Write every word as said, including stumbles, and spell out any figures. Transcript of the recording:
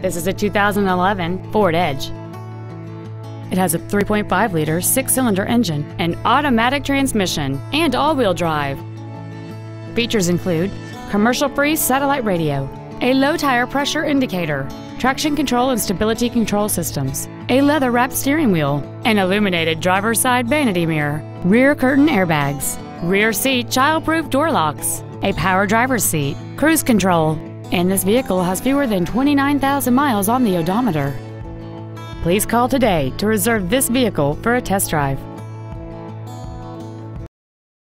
This is a two thousand eleven Ford Edge. It has a three point five liter six-cylinder engine, an automatic transmission, and all-wheel drive. Features include commercial-free satellite radio, a low-tire pressure indicator, traction control and stability control systems, a leather-wrapped steering wheel, an illuminated driver's side vanity mirror, rear curtain airbags, rear seat child-proof door locks, a power driver's seat, cruise control, and this vehicle has fewer than twenty-nine thousand miles on the odometer. Please call today to reserve this vehicle for a test drive.